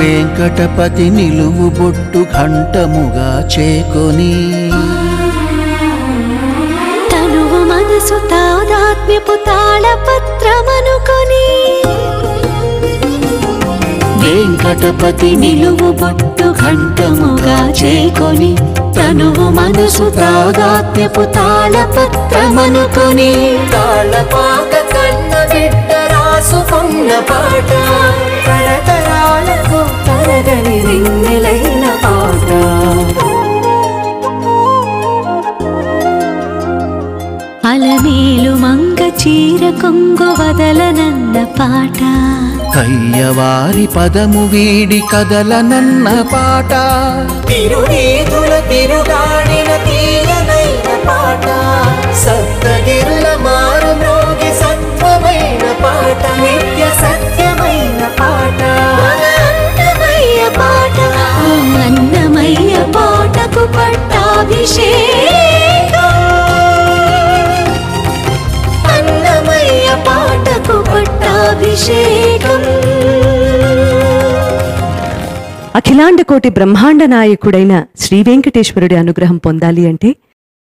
వెంకటపతి నిలువు బొట్టు ఘంటముగా చేకొని తనువు మనసు తాదాత్మ్యపు తాళపత్రమనుకొని వెంకటపతి నిలువు బొట్టు ఘంటముగా చేకొని తనువు మనసు తాదాత్మ్యపు తాళపత్రమనుకొని తాళపాక కన్న బిడ్డ రాసుకున్న పాట తరతరాలకు తరగని రింగిలైన పాట. అలమేలు మంగ చీర కొంగు వదలనన్న పాట కయ్యవారి పదము వీడి కదలనన్న పాట తిరునీతుల తిరుగాడిన తీయనైన పాట సప్తగిరుల మారు మ్రోగి సత్వమైన పాట నిత్య సత్యమైన పాట అన్నమయ్య పాట. అన్నమయ్య పాటకు పట్టాభిషేకం అన్నమయ్య పాటకు పట్టాభిషేకం. అఖిలాండకోటి బ్రహ్మాండ నాయకుడైన శ్రీ వెంకటేశ్వరుడి అనుగ్రహం పొందాలి అంటే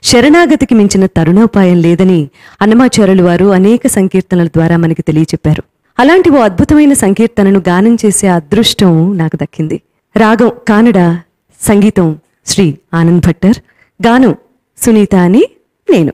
శరణాగతికి మించిన తరుణోపాయం లేదని అన్నమాచార్యులు వారు అనేక సంకీర్తనల ద్వారా మనకి తెలియచెప్పారు. అలాంటి ఓ అద్భుతమైన సంకీర్తనను గానం చేసే అదృష్టం నాకు దక్కింది. రాగం కానడ, సంగీతం శ్రీ ఆనంద్ భట్టర్, గానం సునీత అని నేను.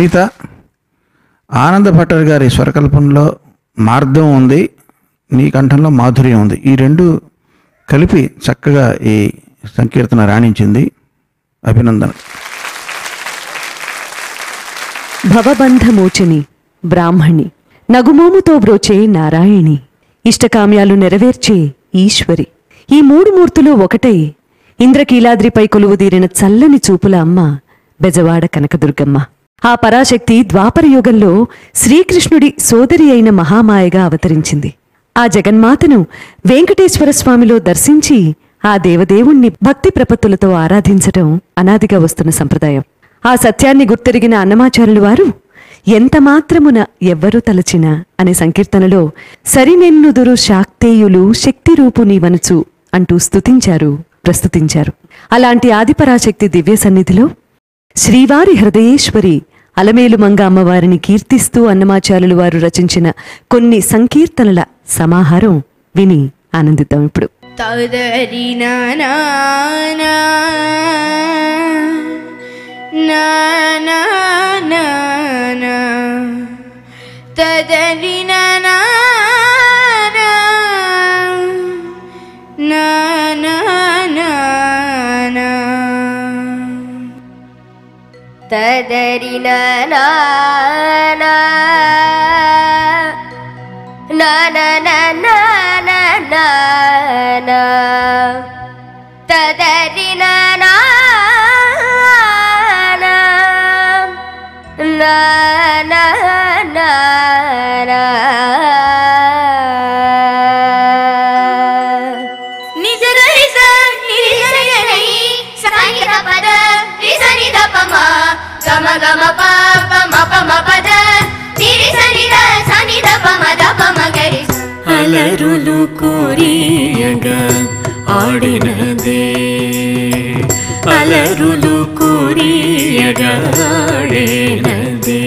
సునీత, ఆనంద భట్టర్ గారి స్వరకల్పనలో మార్గం ఉంది, నీ కంఠంలో మాధుర్యం ఉంది. ఈ రెండు కలిపి చక్కగా ఈ సంకీర్తన రాణించింది. అభినందన. భవబంధమోచని బ్రాహ్మణి, నగుమోముతో బ్రోచే నారాయణి, ఇష్టకామ్యాలు నెరవేర్చే ఈశ్వరి, ఈ మూడు మూర్తులు ఒకటై ఇంద్రకీలాద్రిపై కొలువుదీరిన చల్లని చూపుల అమ్మ బెజవాడ కనకదుర్గమ్మ. ఆ పరాశక్తి ద్వాపరయుగంలో శ్రీకృష్ణుడి సోదరి అయిన మహామాయగా అవతరించింది. ఆ జగన్మాతను వెంకటేశ్వరస్వామిలో దర్శించి ఆ దేవదేవుణ్ణి భక్తి ప్రపత్తులతో ఆరాధించటం అనాదిగా వస్తున్న సంప్రదాయం. ఆ సత్యాన్ని గుర్తెరిగిన అన్నమాచార్యులు వారు ఎంతమాత్రమున ఎవ్వరూ తలచినా అనే సంకీర్తనలో సరినెన్నుదురు శాక్తేయులు శక్తి రూపు నీవనుచు అంటూ స్తుతించారు, ప్రస్తుతించారు. అలాంటి ఆదిపరాశక్తి దివ్య సన్నిధిలో శ్రీవారి హృదయేశ్వరి అలమేలుమంగ అమ్మవారిని కీర్తిస్తూ అన్నమాచార్యులు వారు రచించిన కొన్ని సంకీర్తనల సమాహారం విని ఆనందిద్దాం. ఇప్పుడు tadari na na na na na na na na na na tadari na na na na na na na nijarisa nirishayai sangeeta pada nisanida pama gama gama pa pa ma pa da sani da pa ma gari alarulu koriyaga aadinade alarulu koriyaga aadinade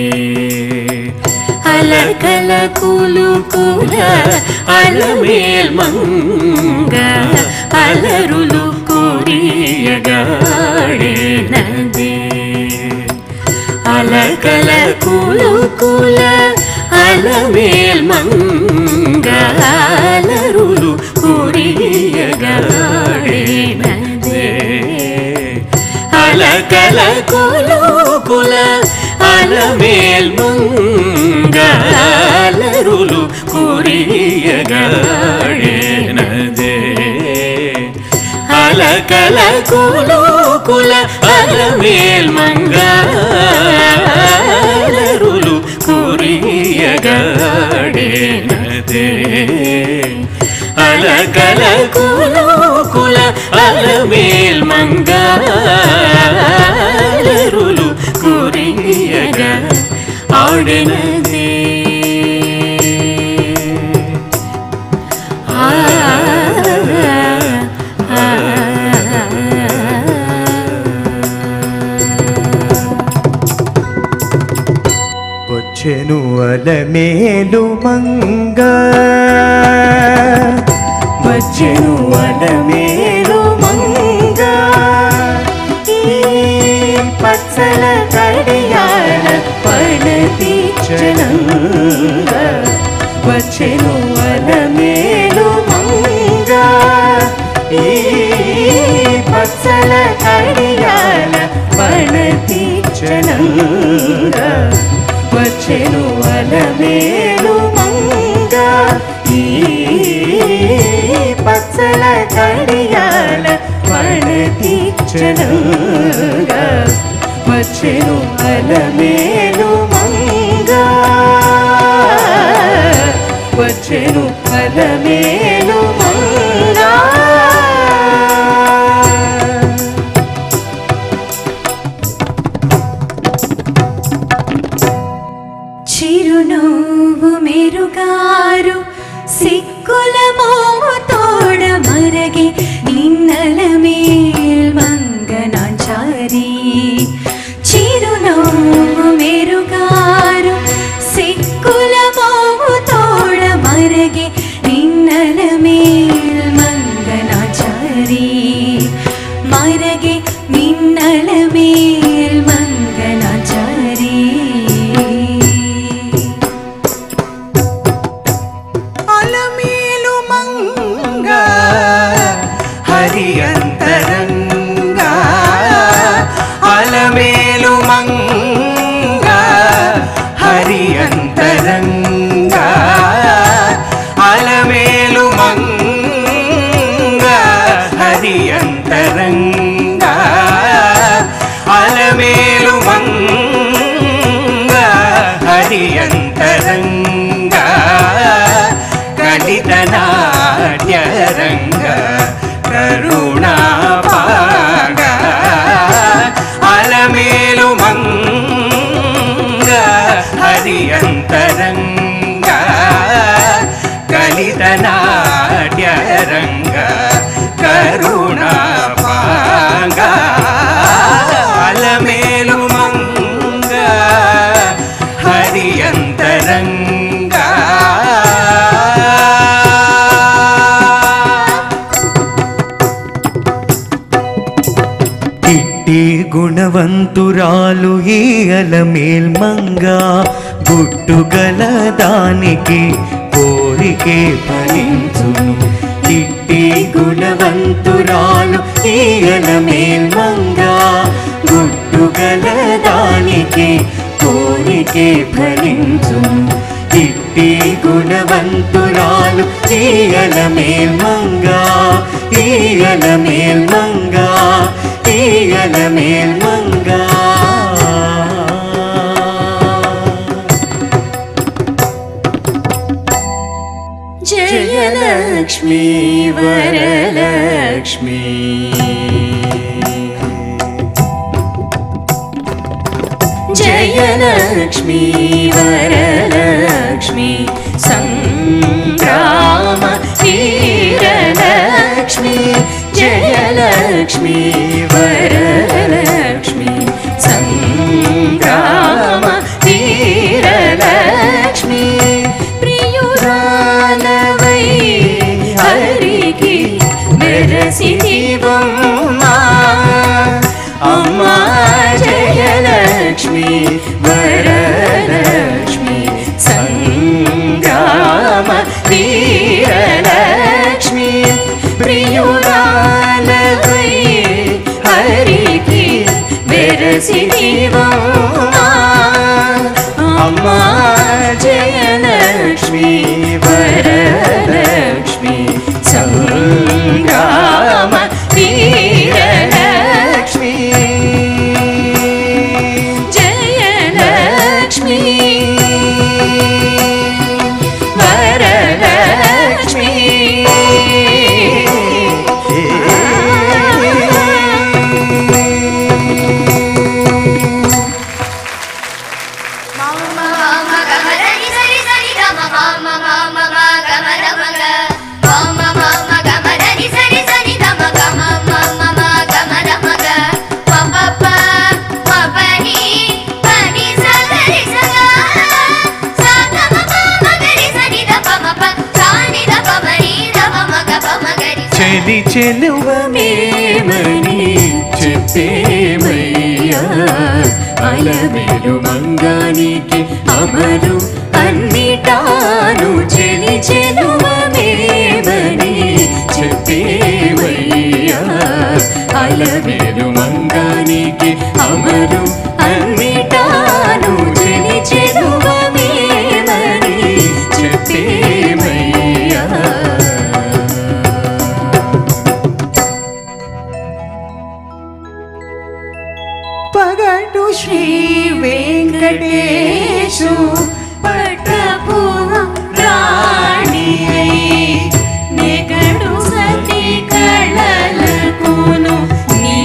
alakala kulu kula alamel manga alarulu koriyaga aadinade alakal kulu kula alamel manga alarulu kuriyagadinade alakal kulu kula alamel manga alarulu kuriyagadinade alakal kulu kula alamel manga ಗಾಡಿನದೆ ಅಲಕಲ ಕುಲು ಕುಲ ಅಲಮೇಲ್ ಮಂಗಲರುಲು ಕುರಿಯಗ ಆಡಿನದೆ చెను అలమేలు మంగ వచ్చెను అలమేలు మంగ ఈ పచ్చల కడియాల పడతి జనంగ వచ్చెను అలమేలు మంగ ఈ పచ్చల కడియాల పడతి జనంగ వచ్చెను అలమేలు మంగ ఈ పచ్చల కడియాల పడతి జనంగ వచ్చెను అలమేలు మంగ వచ్చెను అలమేలు మంగ அரியந்தரங்கா அலமேலுமங்கா ஹரியந்தரங்கா அலமேலுமங்கா ஹரியந்தரங்கா அலமேலுமங்கா ஹரியந்தரங்கா கலிதனா யரங்க கருணாபாக அலமேலுமங்க ஹரியந்தரங்க கலிதநாட்யரங்க கருணாபாக அலமேலுமங்க ஹரியந்தரங்க గుణవంతురాలు ఈల మేల్మంగా గుట్టుగల దానికి కోరికే ఫలించును ఇట్టి గుణవంతురాలు ఈల మేల్మంగా గుట్టుగల దానికి కోరికే ఫలించును ఇట్టి గుణవంతురాలు ఈల మేల్మంగా ஈயல மேல்மங்கா ஜெயலக்ஷ்மி வரலக்ஷ்மி ஜெயலக்ஷ்மி வரலக்ஷ்மி சங்கிராம வீரலக்ஷ்மி ஜெயலக்ஷ்மி வரலக்ஷ்மி சங்கிராம வீரலக்ஷ்மி பிரியுரானவை ஹரிக்கு மெரசி தீபம்மா அம்மா ஜெயலக்ஷ்மி வரலக்ஷ்மி சங்கிராம வீரலக்ஷ்மி பிரியுரானவை ஹரிக்கு மெரசி தீபம்மா அம்மா ஜெயலக்ஷ்மி வரலக்ஷ்மி சங்கிராம வீரலக்ஷ்மி ஜெயலக்ஷ்மி வரலக்ஷ்மி చెలి చెలువమేమని చెప్పేమయ్యా అలమేలు మంగానికి అమలు అన్నిటాను చెలి చెలువమేమని చెప్పేమయ్యా అలమేలు మంగానికి అమలు అన్నిటాను చెలి చెలువమేమని చెప్పేమయ్యా శ్రీ వెంకటేశు పట్టపు రాణియై నెగడు సతి కళలకును నీ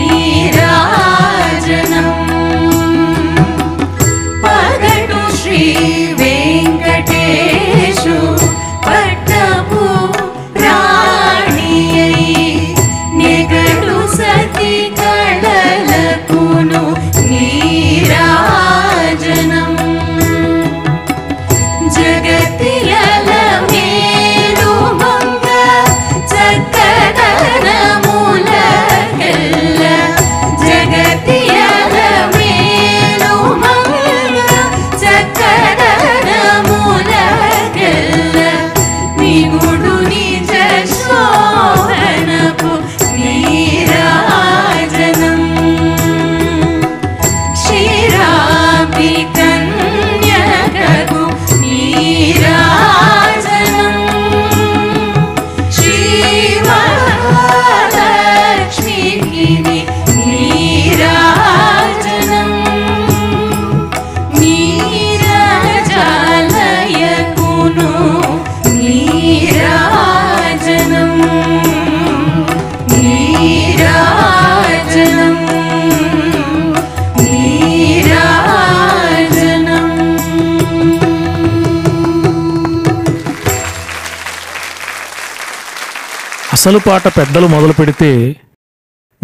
అసలు పాట పెద్దలు మొదలు పెడితే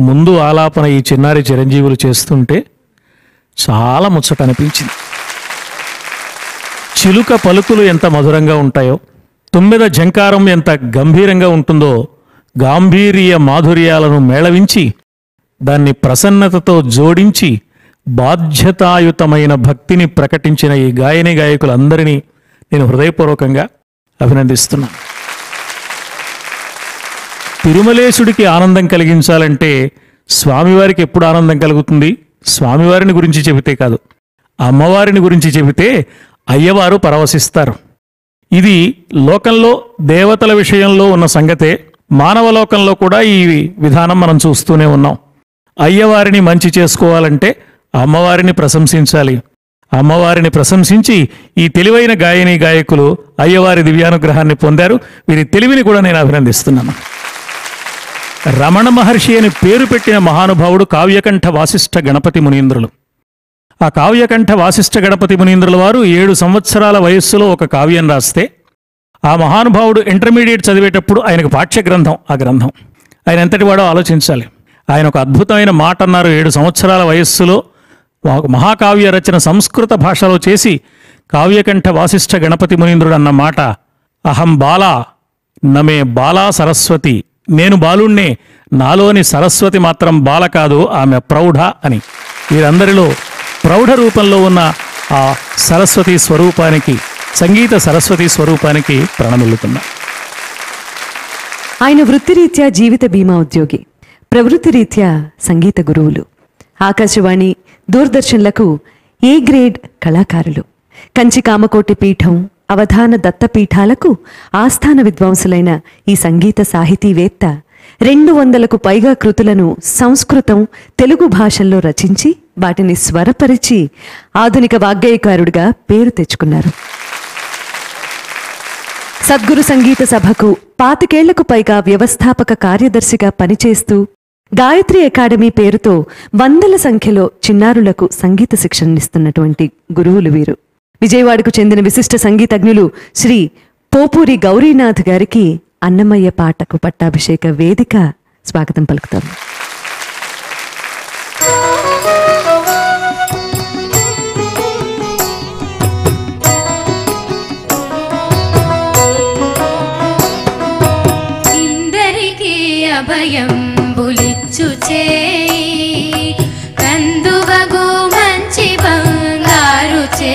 ముందు ఆలాపన ఈ చిన్నారి చిరంజీవులు చేస్తుంటే చాలా ముచ్చట అనిపించింది. చిలుక పలుకులు ఎంత మధురంగా ఉంటాయో, తుమ్మెద జంకారం ఎంత గంభీరంగా ఉంటుందో, గాంభీర్య మాధుర్యాలను మేళవించి దాన్ని ప్రసన్నతతో జోడించి బాధ్యతాయుతమైన భక్తిని ప్రకటించిన ఈ గాయని గాయకులందరినీ నేను హృదయపూర్వకంగా అభినందిస్తున్నాను. తిరుమలేశుడికి ఆనందం కలిగించాలంటే స్వామివారికి ఎప్పుడు ఆనందం కలుగుతుంది? స్వామివారిని గురించి చెబితే కాదు, అమ్మవారిని గురించి చెబితే అయ్యవారు పరవశిస్తారు. ఇది లోకంలో దేవతల విషయంలో ఉన్న సంగతే. మానవ లోకంలో కూడా ఈ విధానం మనం చూస్తూనే ఉన్నాం. అయ్యవారిని మంచి చేసుకోవాలంటే అమ్మవారిని ప్రశంసించాలి. అమ్మవారిని ప్రశంసించి ఈ తెలివైన గాయని గాయకులు అయ్యవారి దివ్యానుగ్రహాన్ని పొందారు. వీరి తెలివిని కూడా నేను అభినందిస్తున్నాను. రమణ మహర్షి అని పేరు పెట్టిన మహానుభావుడు కావ్యకంఠ వాసిష్ఠ గణపతి మునీంద్రులు. ఆ కావ్యకంఠ వాసిష్ఠ గణపతి మునీంద్రుల వారు 7 సంవత్సరాల వయస్సులో ఒక కావ్యం రాస్తే, ఆ మహానుభావుడు ఇంటర్మీడియట్ చదివేటప్పుడు ఆయనకు పాఠ్యగ్రంథం. ఆ గ్రంథం ఆయన ఎంతటి వాడో ఆలోచించాలి. ఆయన ఒక అద్భుతమైన మాట అన్నారు. 7 సంవత్సరాల వయస్సులో మహాకావ్య రచన సంస్కృత భాషలో చేసి కావ్యకంఠ వాసిష్ఠ గణపతి మునీంద్రుడు అన్న మాట, అహం బాలా నమే బాలా సరస్వతి, నేను బాలుణ్ణే, నాలోని సరస్వతి మాత్రం బాల కాదు, ఆమె ప్రౌఢ అని. వీరందరిలో ప్రౌఢ రూపంలో ఉన్న ఆ సరస్వతి స్వరూపానికి, సంగీత సరస్వతి స్వరూపానికి ప్రణమిల్లుతున్నా. ఆయన వృత్తిరీత్యా జీవిత బీమా ఉద్యోగి, ప్రవృత్తిరీత్యా సంగీత గురువులు, ఆకాశవాణి దూరదర్శన్లకు ఏ గ్రేడ్ కళాకారులు, కంచి కామకోటి పీఠం, అవధాన దత్తపీఠాలకు ఆస్థాన విద్వాంసులైన ఈ సంగీత సాహితీవేత్త 200కు పైగా కృతులను సంస్కృతం, తెలుగు భాషల్లో రచించి వాటిని స్వరపరిచి ఆధునిక వాగ్గేయకారుడిగా పేరు తెచ్చుకున్నారు. సద్గురు సంగీత సభకు 25 ఏళ్లకు పైగా వ్యవస్థాపక కార్యదర్శిగా పనిచేస్తూ గాయత్రి అకాడమీ పేరుతో 100ల సంఖ్యలో చిన్నారులకు సంగీత శిక్షణనిస్తున్నటువంటి గురువులు వీరు. విజయవాడకు చెందిన విశిష్ట సంగీతజ్ఞులు శ్రీ పోపూరి గౌరీనాథ్ గారికి అన్నమయ్య పాటకు పట్టాభిషేక వేదిక స్వాగతం పలుకుతాం. ఇందరికీ అభయం బులిచ్చుచే కందువగు మంచి బంగారు చే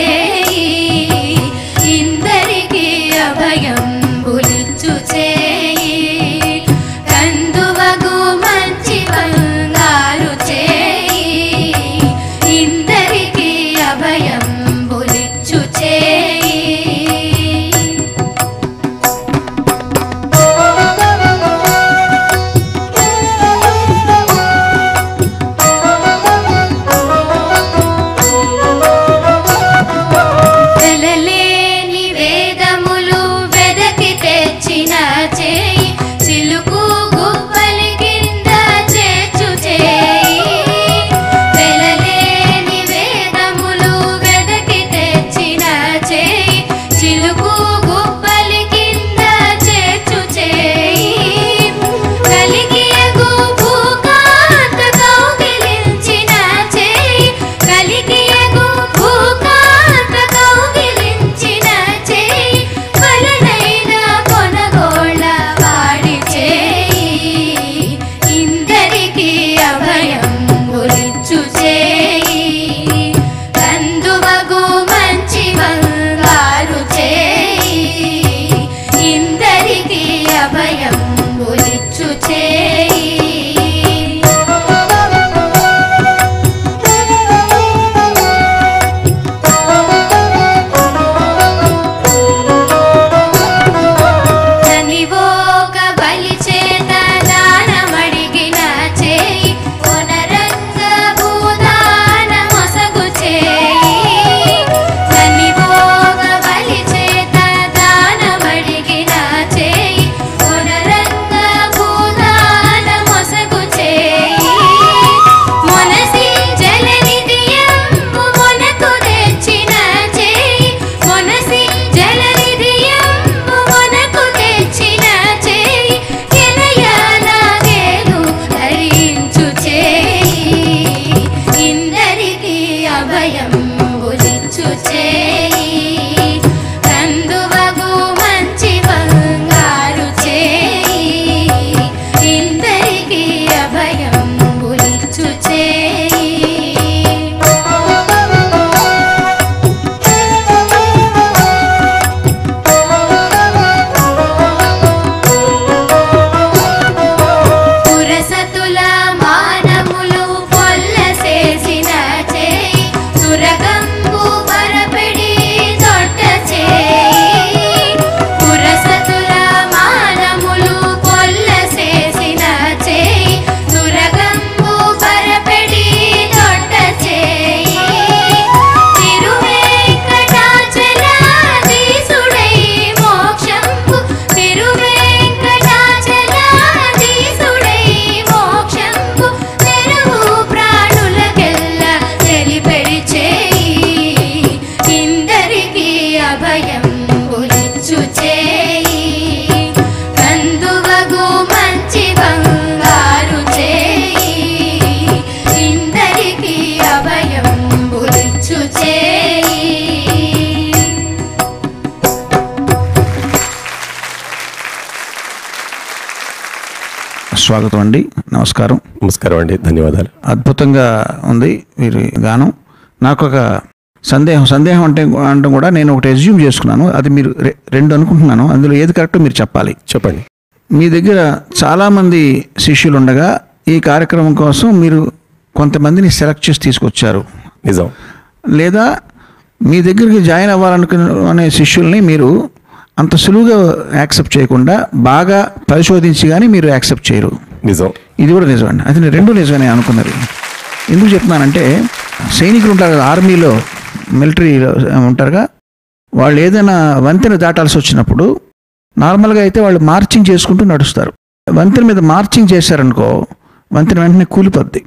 స్వాగతం అండి. నమస్కారం. నమస్కారం అండి, ధన్యవాదాలు. అద్భుతంగా ఉంది వీరి గానం. నాకు ఒక సందేహం అంటే కూడా నేను ఒకటి అజ్యూమ్ చేసుకున్నాను, అది మీరు రెండు అనుకుంటున్నాను, అందులో ఏది కరెక్టో మీరు చెప్పాలి. చెప్పండి. మీ దగ్గర చాలామంది శిష్యులు ఉండగా ఈ కార్యక్రమం కోసం మీరు కొంతమందిని సెలెక్ట్ చేసి తీసుకొచ్చారు, నిజం? లేదా మీ దగ్గరికి జాయిన్ అవ్వాలనుకునే శిష్యుల్ని మీరు అంత సులువుగా యాక్సెప్ట్ చేయకుండా బాగా పరిశోధించి కానీ మీరు యాక్సెప్ట్ చేయరు, నిజం? ఇది కూడా నిజం అండి. అయితే నేను రెండు నిజమని అనుకున్నది ఎందుకు చెప్తున్నానంటే, సైనికులు ఉంటారు కదా, ఆర్మీలో మిలిటరీలో ఉంటారుగా, వాళ్ళు ఏదైనా వంతెన దాటాల్సి వచ్చినప్పుడు నార్మల్గా అయితే వాళ్ళు మార్చింగ్ చేసుకుంటూ నడుస్తారు. వంతెన మీద మార్చింగ్ చేశారనుకో వంతెన వెంటనే కూలిపోద్ది,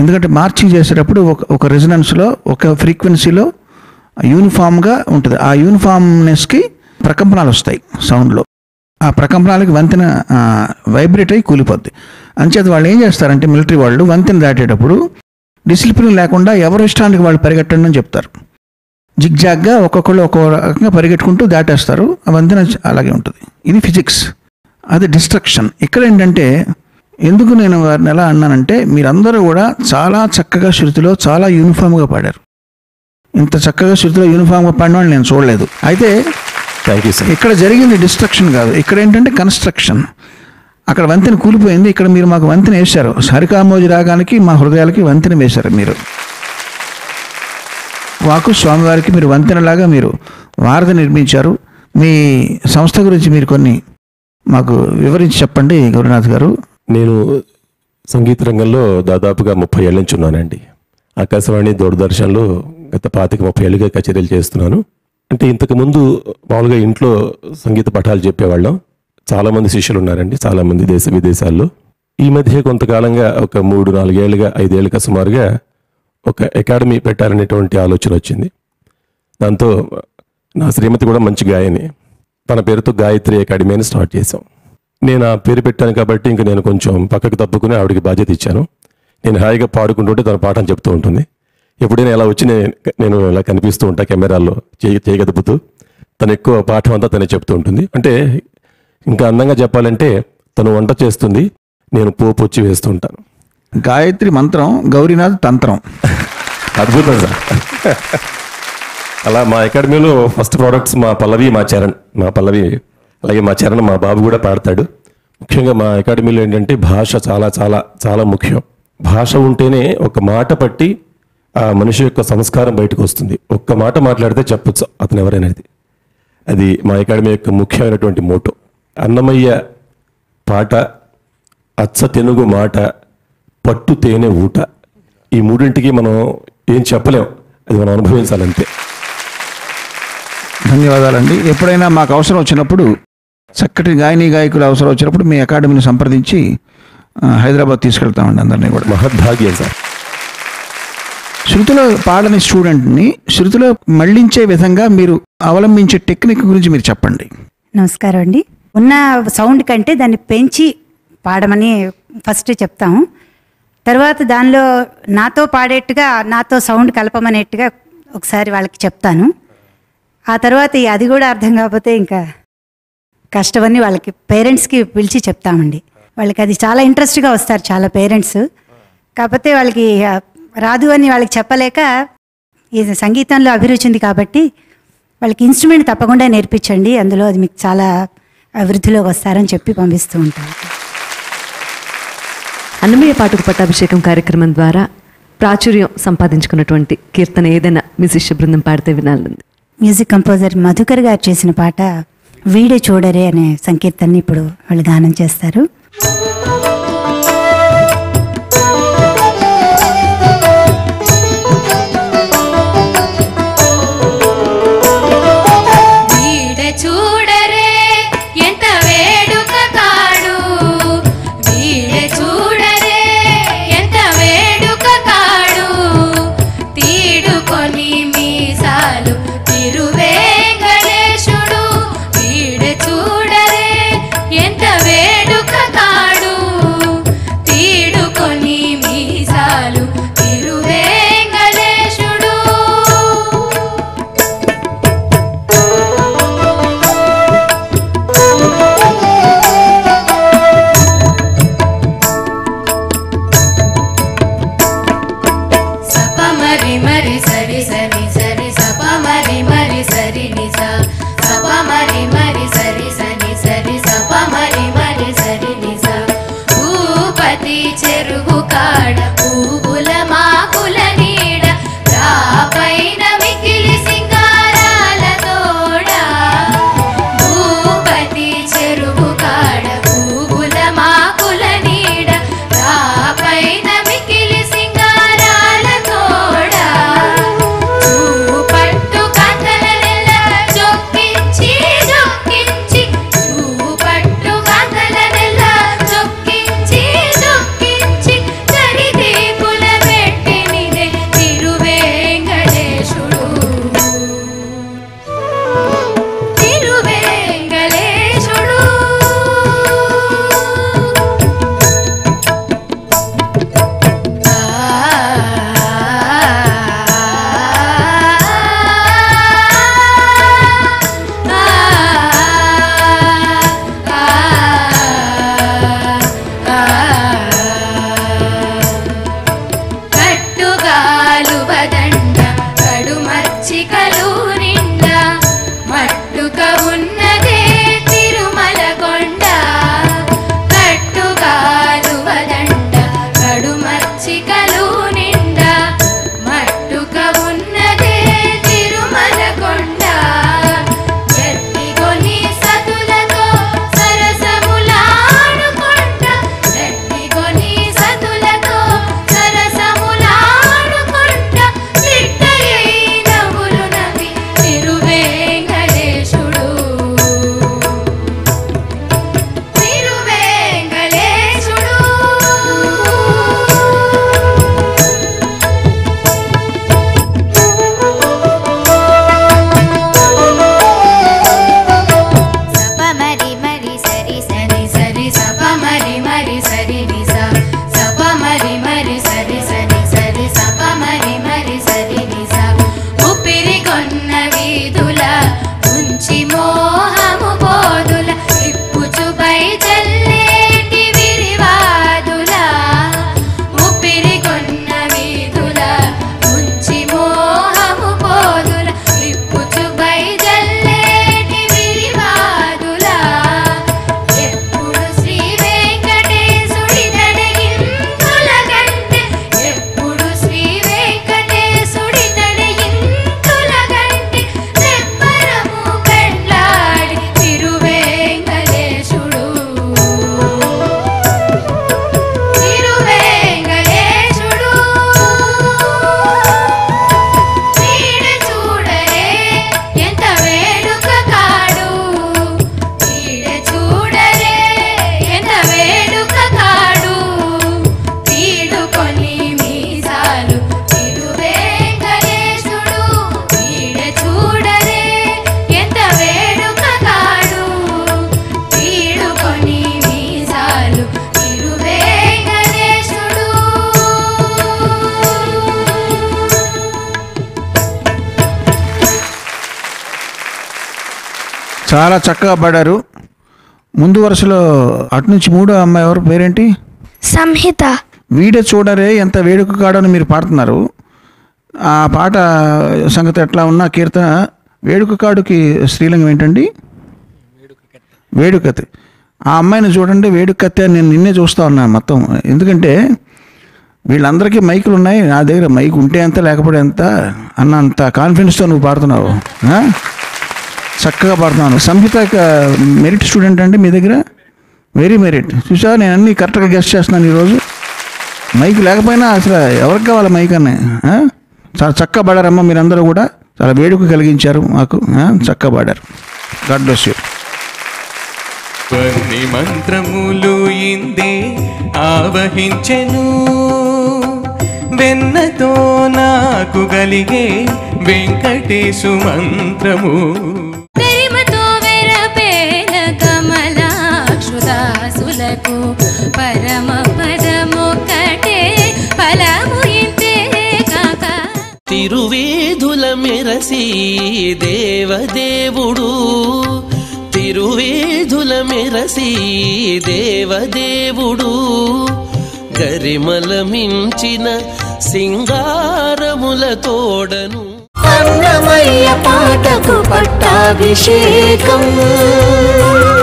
ఎందుకంటే మార్చింగ్ చేసేటప్పుడు ఒక రెజనెన్స్లో ఒక ఫ్రీక్వెన్సీలో యూనిఫామ్గా ఉంటుంది, ఆ యూనిఫామ్నెస్కి ప్రకంపనాలు వస్తాయి సౌండ్లో, ఆ ప్రకంపనాలకి వంతెన వైబ్రేట్ అయ్యి కూలిపోద్ది. అంచేత వాళ్ళు ఏం చేస్తారంటే మిలిటరీ వాళ్ళు వంతెన దాటేటప్పుడు డిసిప్లిన్ లేకుండా ఎవరి ఇష్టానికి వాళ్ళు పరిగెట్టండి అని చెప్తారు, జిగ్జాగ్గా ఒక్కొక్కళ్ళు ఒక్కో రకంగా పరిగెట్టుకుంటూ దాటేస్తారు, ఆ వంతెన అలాగే ఉంటుంది. ఇది ఫిజిక్స్, అది డిస్ట్రక్షన్. ఇక్కడ ఏంటంటే ఎందుకు నేను వారిని ఎలా అన్నానంటే, మీరందరూ కూడా చాలా చక్కగా శృతిలో చాలా యూనిఫామ్గా పాడారు, ఇంత చక్కగా శృతిలో యూనిఫామ్గా పాడిన వాళ్ళు నేను చూడలేదు. అయితే ఇక్కడ జరిగింది డిస్ట్రక్షన్ కాదు, ఇక్కడ ఏంటంటే కన్స్ట్రక్షన్. అక్కడ వంతెన కూలిపోయింది, ఇక్కడ మీరు మాకు వంతెన వేశారు, హరికామోజీ రాగానికి మా హృదయాలకి వంతెన వేశారు మీరు, వాకు స్వామివారికి మీరు వంతెనలాగా మీరు వారధి నిర్మించారు. మీ సంస్థ గురించి మీరు కొన్ని మాకు వివరించి చెప్పండి గురునాథ్ గారు. నేను సంగీత రంగంలో దాదాపుగా 30 ఏళ్ళ నుంచి ఉన్నానండి. ఆకాశవాణి దూరదర్శన్లో గత 25-30 ఏళ్ళుగా కచేరీలు చేస్తున్నాను. అంటే ఇంతకుముందు మామూలుగా ఇంట్లో సంగీత పాఠాలు చెప్పేవాళ్ళం, చాలామంది శిష్యులు ఉన్నారండి, చాలామంది దేశ విదేశాల్లో. ఈ మధ్య కొంతకాలంగా ఒక 3-4 ఏళ్ళుగా 5 ఏళ్ళుగా సుమారుగా ఒక అకాడమీ పెట్టాలనేటువంటి ఆలోచన వచ్చింది. దాంతో నా శ్రీమతి కూడా మంచి గాయని, తన పేరుతో గాయత్రి అకాడమీ అని స్టార్ట్ చేశాం. నేను ఆ పేరు పెట్టాను కాబట్టి ఇంక నేను కొంచెం పక్కకు తప్పుకుని ఆవిడికి బాధ్యత ఇచ్చాను. నేను హాయిగా పాడుకుంటుంటే తన పాఠం చెప్తూ ఉంటుంది. ఎప్పుడైనా ఇలా వచ్చి నేను ఇలా కనిపిస్తూ ఉంటా కెమెరాల్లో చేయగదుపుతూ, తను ఎక్కువ పాఠం అంతా తనే చెప్తూ ఉంటుంది. అంటే ఇంకా అందంగా చెప్పాలంటే తను వంట చేస్తుంది, నేను పోపు వచ్చి వేస్తూ ఉంటాను. గాయత్రి మంత్రం, గౌరీనాథ్ తంత్రం. అద్భుతం సార్. అలా మా అకాడమీలో ఫస్ట్ ప్రోడక్ట్స్ మా పల్లవి అలాగే మా చరణ్, మా బాబు కూడా పాడతాడు. ముఖ్యంగా మా అకాడమీలో ఏంటంటే భాష చాలా చాలా చాలా ముఖ్యం. భాష ఉంటేనే ఒక మాట పట్టి ఆ మనిషి యొక్క సంస్కారం బయటకు వస్తుంది. ఒక్క మాట మాట్లాడితే చెప్పచ్చు అతను ఎవరైనది. అది మా అకాడమీ యొక్క ముఖ్యమైనటువంటి మోటో. అన్నమయ్య పాట, అచ్చ తెలుగు మాట, పట్టు తేనె ఊట, ఈ మూడింటికి మనం ఏం చెప్పలేం, అది మనం అనుభవించాలంతే. ధన్యవాదాలండి. ఎప్పుడైనా మాకు అవసరం వచ్చినప్పుడు, చక్కటి గాయని గాయకులు అవసరం వచ్చినప్పుడు మీ అకాడమీని సంప్రదించి హైదరాబాద్ తీసుకెళ్తామండి అందరినీ కూడా. మహద్భాగ్యం సార్. శృతిలో పాడని స్టూడెంట్ని శృతిలో మళ్లించే విధంగా మీరు అవలంబించే టెక్నిక్ గురించి మీరు చెప్పండి. నమస్కారం అండి. ఉన్న సౌండ్ కంటే దాన్ని పెంచి పాడమని ఫస్ట్ చెప్తాము, తర్వాత దానిలో నాతో పాడేట్టుగా నాతో సౌండ్ కలపమనేట్టుగా ఒకసారి వాళ్ళకి చెప్తాను. ఆ తర్వాత అది కూడా అర్థం కాకపోతే ఇంకా కష్టమని వాళ్ళకి పేరెంట్స్కి పిలిచి చెప్తామండి. వాళ్ళకి అది చాలా ఇంట్రెస్ట్గా వస్తారు చాలా పేరెంట్స్. కాకపోతే వాళ్ళకి రాదు అని వాళ్ళకి చెప్పలేక, ఈ సంగీతంలో అభిరుచి ఉంది కాబట్టి వాళ్ళకి ఇన్స్ట్రుమెంట్ తప్పకుండా నేర్పించండి, అందులో అది మీకు చాలా అభివృద్ధిలోకి వస్తారని చెప్పి పంపిస్తూ ఉంటాను. అన్నమయ్య పాటకు పట్టాభిషేకం కార్యక్రమం ద్వారా ప్రాచుర్యం సంపాదించుకున్నటువంటి కీర్తన ఏదైనా మీ శిష్య బృందం పాడితే వినాలండి. మ్యూజిక్ కంపోజర్ మధుకర్ గారు చేసిన పాట వీడే చూడరే అనే సంకీర్తనని ఇప్పుడు వాళ్ళు గానం చేస్తారు. ఉంది చెరువు కాడ పూల మాకుల నీడ రాపైన మికిలి సింగారాల తోడ భూపతి చెరువు కాడ పూల మాకుల నీడ రాపైన మికిలి సింగారాల తోడ చూపట్టు కథలనెల్ల జొక్కించి జొక్కించి చూపట్టు కథలనెల్ల జొక్కించి జొక్కించి చరిదీపుల పెట్టినిదే తిరువేంకటేశుడు తిరువేంకటేశుడు ఆ ఆ ఆ కట్టుగాలు వదండ కడుమర్చి కలు నిండా మట్టుక ఉన్నదే తిరుమల కొండ కట్టుగాలు వదండ కడుమర్చి కలు నిండా మట్టుక ఉన్నదే తిరుమల కొండ గట్టిగొని సతులతో సరసములాడుకుంట గట్టిగొని సతులతో సరసములాడుకుంట నిట్టయై నవ్వులు నవ్వి తిరువేంకటేశుడు తిరువేంకటేశుడు సప మరి మరి సరి సరి సరి సప మరి మరి సరి ని సా సప మరి మరి సరి సరి సరి సప మరి మరి సరి ని సా ముపిరి కొన్న వీధుల ముంచి మోహము బోధుల ఇప్పుచుపై చల్లేటి విరివాదుల ముపిరి కొన్న వీధుల ముంచి మోహము బోధుల ఇప్పుచుపై చల్లేటి విరివాదుల ఎప్పుడు శ్రీ వెంకటేశుడి దడయింపుల కంటే ఎప్పుడు శ్రీ వెంకటేశుడి దడయింపుల కంటే నెప్పరము పెళ్ళాడి తిరువేంకటేశుడు తిరువేంకటేశుడు వీడ చూడరే ఎంత వేడుక కాడు వీడ చూడరే ఎంత వేడుక కాడు వీడు కొని మీసాలు తిరువేంకటేశుడు వీడ చూడరే ఎంత వేడుక కాడు వీడు కొని మీసాలు తిరువేంకటేశుడు చాలా చక్కగా పాడారు. ముందు వరుసలో అటునుంచి మూడో అమ్మాయి ఎవరు పేరేంటి? సంహిత. వీడ చూడరే ఎంత వేడుక కాడని మీరు పాడుతున్నారు. ఆ పాట సంగతి ఎట్లా ఉన్నా కీర్తన వేడుక కాడుకి శ్రీలింగం ఏంటండి? వేడుకత్తి. ఆ అమ్మాయిని చూడండి వేడుకత్తి అని నేను నిన్నే చూస్తా ఉన్నాను మొత్తం. ఎందుకంటే వీళ్ళందరికీ మైకులు ఉన్నాయి, నా దగ్గర మైక్ ఉంటే ఎంత లేకపోతే ఎంత అన్నంత కాన్ఫిడెన్స్తో నువ్వు పాడుతున్నావు. చక్కగా పాడుతున్నాను. సంహిత మెరిట్ స్టూడెంట్ అండి మీ దగ్గర, వెరీ మెరిట్. చూసా నేను అన్ని కరెక్ట్గా గెస్ట్ చేస్తున్నాను ఈరోజు. మైక్ లేకపోయినా అసలు ఎవరికి కావాలి మైక్ అనే. చాలా చక్కగా పాడారమ్మా మీరందరూ కూడా, చాలా వేడుక కలిగించారు మాకు. చక్కగా పాడారు. God bless you. కొన్ని మంత్రములు ఇందే ఆవహించెను వెన్నతో నాకు గలిగే వెంకటేశు మంత్రము ప్రేమతో వెరపేన కమలాక్షుదాసులకు పరమ పదమొక్కటే ఫలము ఇంతే కాక తిరువేధుల మెరసి దేవదేవుడు తిరువేధుల మెరసి దేవదేవుడు గరిమల మించిన సింగారముల తోడను అన్నమయ్య పాటకు పట్టాభిషేకం